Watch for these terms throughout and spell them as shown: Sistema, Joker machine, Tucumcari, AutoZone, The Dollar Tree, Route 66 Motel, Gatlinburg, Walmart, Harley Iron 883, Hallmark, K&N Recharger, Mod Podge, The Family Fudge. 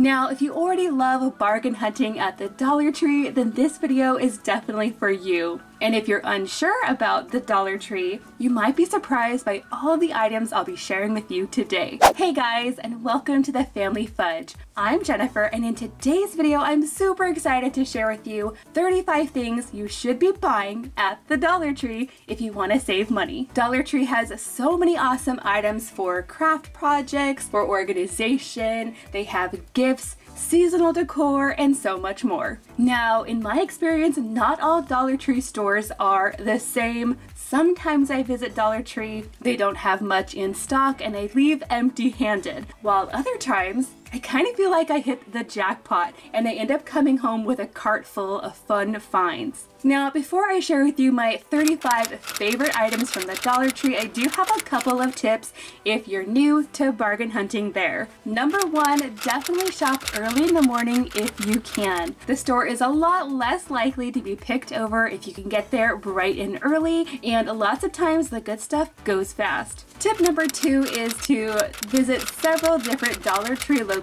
Now, if you already love bargain hunting at the Dollar Tree, then this video is definitely for you. And if you're unsure about the Dollar Tree, you might be surprised by all the items I'll be sharing with you today. Hey guys, and welcome to The Family Fudge. I'm Jennifer, and in today's video, I'm super excited to share with you 35 things you should be buying at the Dollar Tree if you want to save money. Dollar Tree has so many awesome items for craft projects, for organization, they have gifts, seasonal decor, and so much more. Now, in my experience, not all Dollar Tree stores are the same. Sometimes I visit Dollar Tree, they don't have much in stock, and I leave empty-handed, while other times, I kind of feel like I hit the jackpot and I end up coming home with a cart full of fun finds. Now, before I share with you my 35 favorite items from the Dollar Tree, I do have a couple of tips if you're new to bargain hunting there. Number one, definitely shop early in the morning if you can. The store is a lot less likely to be picked over if you can get there bright and early, and lots of times the good stuff goes fast. Tip number two is to visit several different Dollar Tree locations.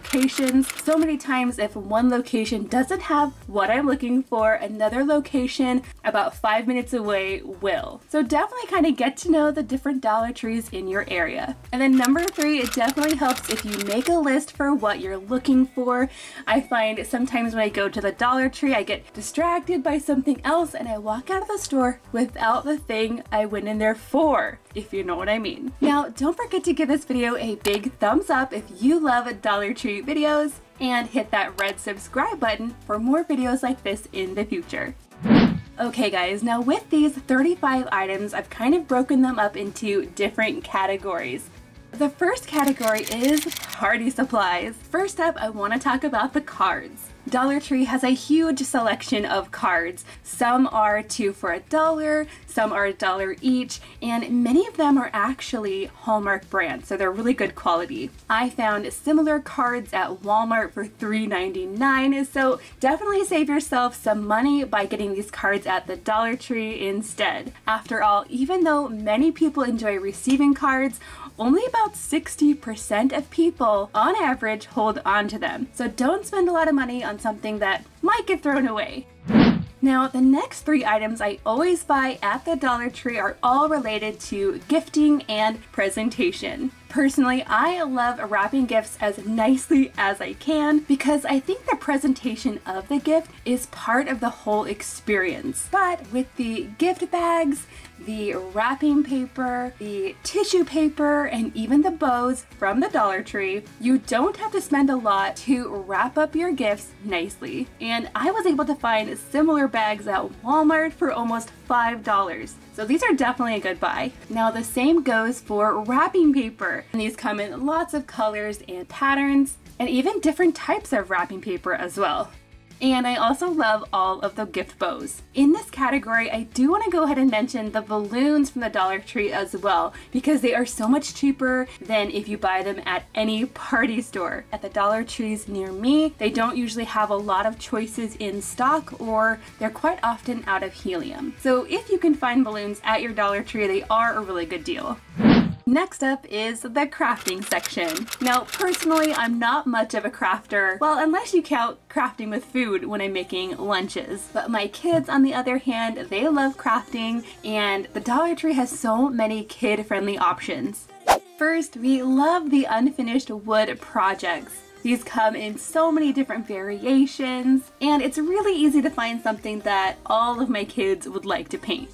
So many times if one location doesn't have what I'm looking for, another location about 5 minutes away will. So definitely kind of get to know the different Dollar Trees in your area. And then number three, it definitely helps if you make a list for what you're looking for. I find sometimes when I go to the Dollar Tree, I get distracted by something else and I walk out of the store without the thing I went in there for, if you know what I mean. Now, don't forget to give this video a big thumbs up if you love Dollar Tree videos, and hit that red subscribe button for more videos like this in the future. Okay guys, now with these 35 items, I've kind of broken them up into different categories. The first category is party supplies. First up, I want to talk about the cards. Dollar Tree has a huge selection of cards. Some are $2 for $1, some are $1 each, and many of them are actually Hallmark brand, so they're really good quality. I found similar cards at Walmart for $3.99, so definitely save yourself some money by getting these cards at the Dollar Tree instead. After all, even though many people enjoy receiving cards, only about 60% of people on average hold on to them. So don't spend a lot of money on something that might get thrown away. Now, the next three items I always buy at the Dollar Tree are all related to gifting and presentation. Personally, I love wrapping gifts as nicely as I can because I think the presentation of the gift is part of the whole experience. But with the gift bags, the wrapping paper, the tissue paper, and even the bows from the Dollar Tree, you don't have to spend a lot to wrap up your gifts nicely. And I was able to find similar bags at Walmart for almost $5. So these are definitely a good buy. Now the same goes for wrapping paper. And these come in lots of colors and patterns, and even different types of wrapping paper as well. And I also love all of the gift bows. In this category, I do want to go ahead and mention the balloons from the Dollar Tree as well, because they are so much cheaper than if you buy them at any party store. At the Dollar Trees near me, they don't usually have a lot of choices in stock, or they're quite often out of helium. So if you can find balloons at your Dollar Tree, they are a really good deal. Next up is the crafting section. Now, personally, I'm not much of a crafter. Well, unless you count crafting with food when I'm making lunches. But my kids, on the other hand, they love crafting, and the Dollar Tree has so many kid-friendly options. First, we love the unfinished wood projects. These come in so many different variations, and it's really easy to find something that all of my kids would like to paint.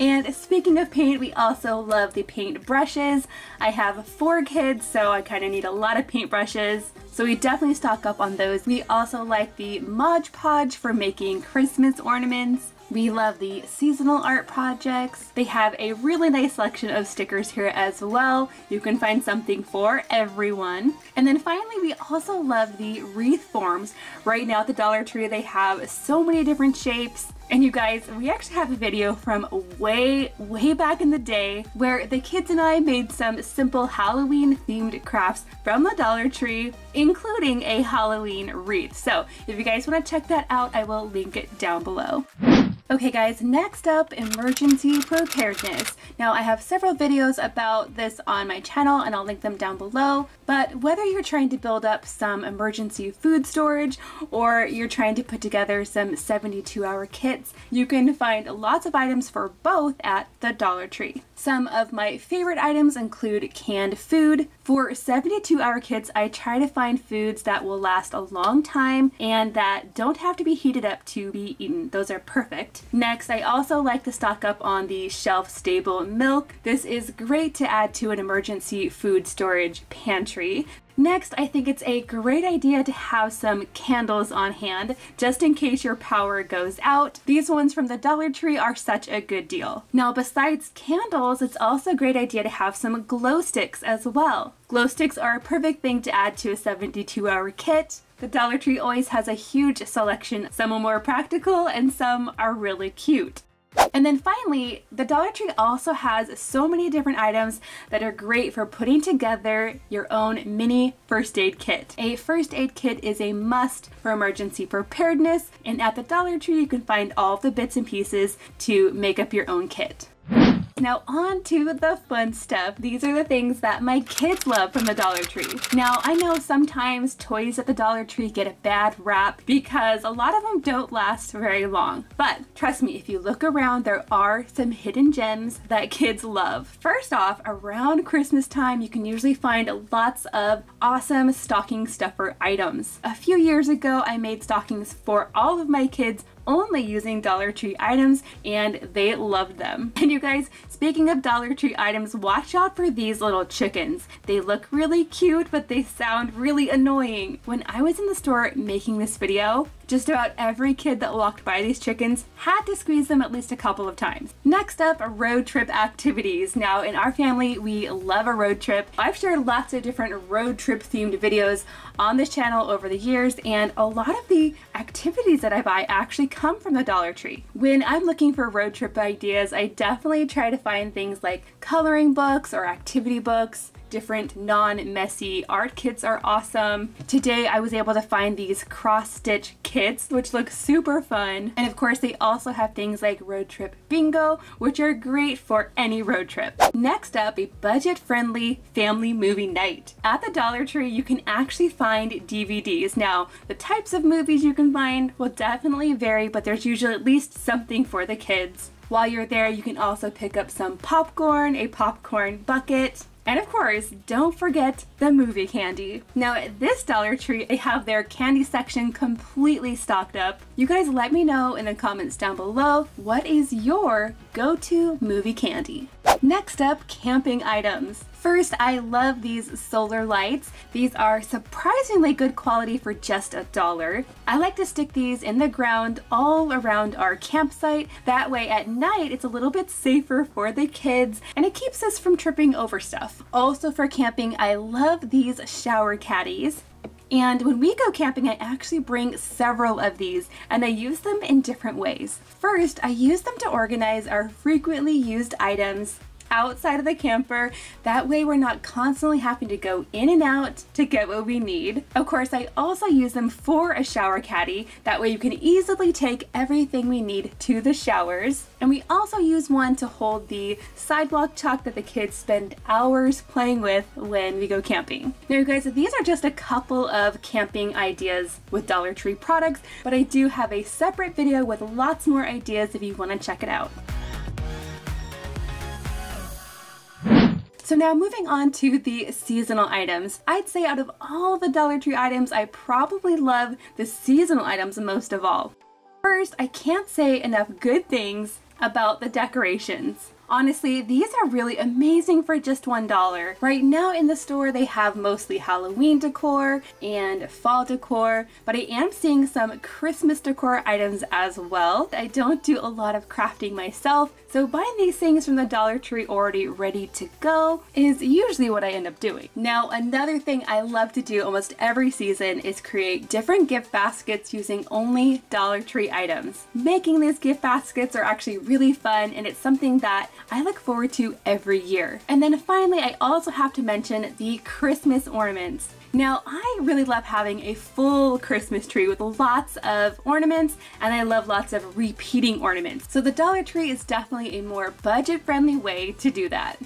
And speaking of paint, we also love the paint brushes. I have 4 kids, so I kind of need a lot of paint brushes. So we definitely stock up on those. We also like the Mod Podge for making Christmas ornaments. We love the seasonal art projects. They have a really nice selection of stickers here as well. You can find something for everyone. And then finally, we also love the wreath forms. Right now at the Dollar Tree, they have so many different shapes. And you guys, we actually have a video from way back in the day where the kids and I made some simple Halloween themed crafts from the Dollar Tree, including a Halloween wreath. So if you guys want to check that out, I will link it down below. Okay guys, next up, emergency preparedness. Now I have several videos about this on my channel and I'll link them down below, but whether you're trying to build up some emergency food storage or you're trying to put together some 72-hour kits, you can find lots of items for both at the Dollar Tree. Some of my favorite items include canned food. For 72-hour kits, I try to find foods that will last a long time and that don't have to be heated up to be eaten. Those are perfect. Next, I also like to stock up on the shelf-stable milk. This is great to add to an emergency food storage pantry. Next, I think it's a great idea to have some candles on hand, just in case your power goes out. These ones from the Dollar Tree are such a good deal. Now, besides candles, it's also a great idea to have some glow sticks as well. Glow sticks are a perfect thing to add to a 72-hour kit. The Dollar Tree always has a huge selection. Some are more practical and some are really cute. And then finally, the Dollar Tree also has so many different items that are great for putting together your own mini first aid kit. A first aid kit is a must for emergency preparedness, and at the Dollar Tree you can find all the bits and pieces to make up your own kit. Now on to the fun stuff. These are the things that my kids love from the Dollar Tree. Now I know sometimes toys at the Dollar Tree get a bad rap because a lot of them don't last very long. But trust me, if you look around, there are some hidden gems that kids love. First off, around Christmas time, you can usually find lots of awesome stocking stuffer items. A few years ago, I made stockings for all of my kids only using Dollar Tree items, and they loved them. And you guys, speaking of Dollar Tree items, watch out for these little chickens. They look really cute, but they sound really annoying. When I was in the store making this video, just about every kid that walked by these chickens had to squeeze them at least a couple of times. Next up, road trip activities. Now in our family, we love a road trip. I've shared lots of different road trip themed videos on this channel over the years, and a lot of the activities that I buy actually come from the Dollar Tree. When I'm looking for road trip ideas, I definitely try to find things like coloring books or activity books. Different non-messy art kits are awesome. Today I was able to find these cross-stitch kits, which look super fun. And of course they also have things like road trip bingo, which are great for any road trip. Next up, a budget-friendly family movie night. At the Dollar Tree, you can actually find DVDs. Now, the types of movies you can find will definitely vary, but there's usually at least something for the kids. While you're there, you can also pick up some popcorn, a popcorn bucket, and of course, don't forget the movie candy. Now at this Dollar Tree, they have their candy section completely stocked up. You guys let me know in the comments down below, what is your go-to movie candy? Next up, camping items. First, I love these solar lights. These are surprisingly good quality for just $1. I like to stick these in the ground all around our campsite. That way at night, it's a little bit safer for the kids and it keeps us from tripping over stuff. Also for camping, I love these shower caddies. And when we go camping, I actually bring several of these and I use them in different ways. First, I use them to organize our frequently used items outside of the camper. That way we're not constantly having to go in and out to get what we need. Of course, I also use them for a shower caddy. That way you can easily take everything we need to the showers. And we also use one to hold the sidewalk chalk that the kids spend hours playing with when we go camping. Now you guys, these are just a couple of camping ideas with Dollar Tree products, but I do have a separate video with lots more ideas if you want to check it out. So now moving on to the seasonal items. I'd say out of all the Dollar Tree items, I probably love the seasonal items most of all. First, I can't say enough good things about the decorations. Honestly, these are really amazing for just $1. Right now in the store, they have mostly Halloween decor and fall decor, but I am seeing some Christmas decor items as well. I don't do a lot of crafting myself, so buying these things from the Dollar Tree already ready to go is usually what I end up doing. Now, another thing I love to do almost every season is create different gift baskets using only Dollar Tree items. Making these gift baskets are actually really fun, and it's something that I look forward to every year. And then finally, I also have to mention the Christmas ornaments. Now, I really love having a full Christmas tree with lots of ornaments, and I love lots of repeating ornaments. So the Dollar Tree is definitely a more budget-friendly way to do that.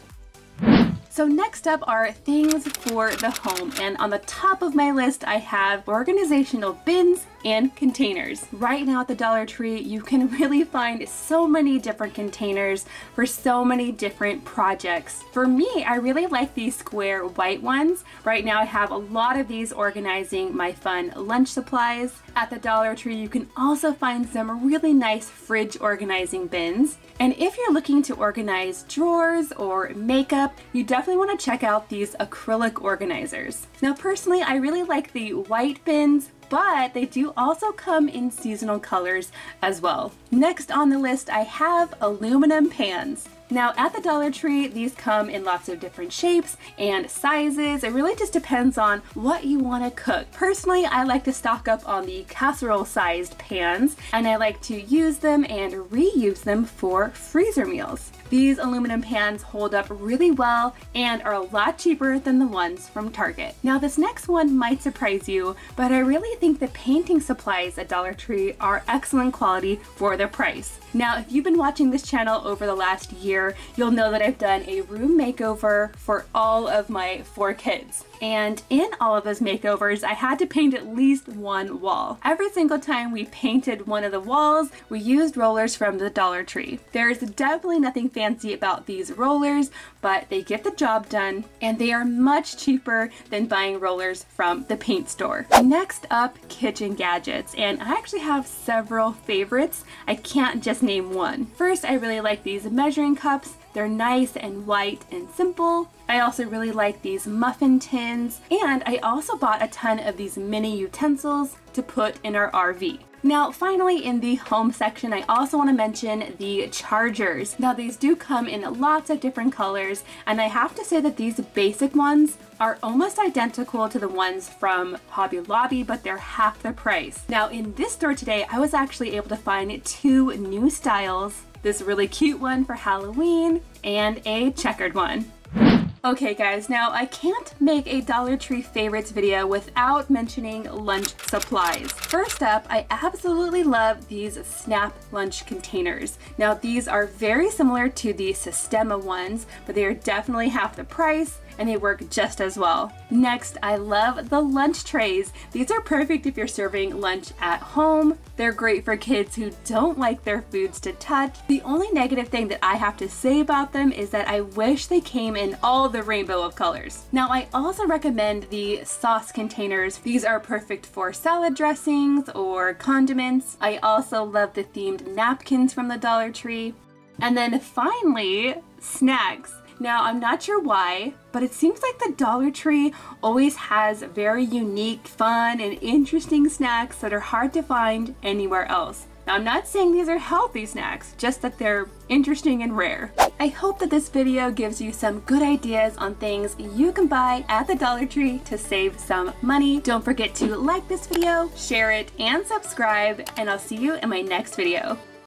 So next up are things for the home, and on the top of my list I have organizational bins and containers. Right now at the Dollar Tree you can really find so many different containers for so many different projects. For me, I really like these square white ones. Right now I have a lot of these organizing my fun lunch supplies. At the Dollar Tree you can also find some really nice fridge organizing bins. And if you're looking to organize drawers or makeup, you definitely want to check out these acrylic organizers. Now personally, I really like the white bins, but they do also come in seasonal colors as well. Next on the list, I have aluminum pans. Now at the Dollar Tree, these come in lots of different shapes and sizes. It really just depends on what you want to cook. Personally, I like to stock up on the casserole-sized pans, and I like to use them and reuse them for freezer meals. These aluminum pans hold up really well and are a lot cheaper than the ones from Target. Now this next one might surprise you, but I really think the painting supplies at Dollar Tree are excellent quality for their price. Now if you've been watching this channel over the last year, you'll know that I've done a room makeover for all of my 4 kids. And in all of those makeovers, I had to paint at least one wall. Every single time we painted one of the walls, we used rollers from the Dollar Tree. There's definitely nothing fancy about these rollers, but they get the job done, and they are much cheaper than buying rollers from the paint store. Next up, kitchen gadgets. And I actually have several favorites. I can't just name one. First, I really like these measuring cups. They're nice and white and simple. I also really like these muffin tins, and I also bought a ton of these mini utensils to put in our RV. Now finally, in the home section, I also want to mention the chargers. Now these do come in lots of different colors, and I have to say that these basic ones are almost identical to the ones from Hobby Lobby, but they're half the price. Now in this store today, I was actually able to find 2 new styles. This really cute one for Halloween and a checkered one. Okay guys, now I can't make a Dollar Tree favorites video without mentioning lunch supplies. First up, I absolutely love these snap lunch containers. Now these are very similar to the Sistema ones, but they are definitely half the price, and they work just as well. Next, I love the lunch trays. These are perfect if you're serving lunch at home. They're great for kids who don't like their foods to touch. The only negative thing that I have to say about them is that I wish they came in all the rainbow of colors. Now, I also recommend the sauce containers. These are perfect for salad dressings or condiments. I also love the themed napkins from the Dollar Tree. And then finally, snacks. Now, I'm not sure why, but it seems like the Dollar Tree always has very unique, fun, and interesting snacks that are hard to find anywhere else. Now, I'm not saying these are healthy snacks, just that they're interesting and rare. I hope that this video gives you some good ideas on things you can buy at the Dollar Tree to save some money. Don't forget to like this video, share it, and subscribe, and I'll see you in my next video.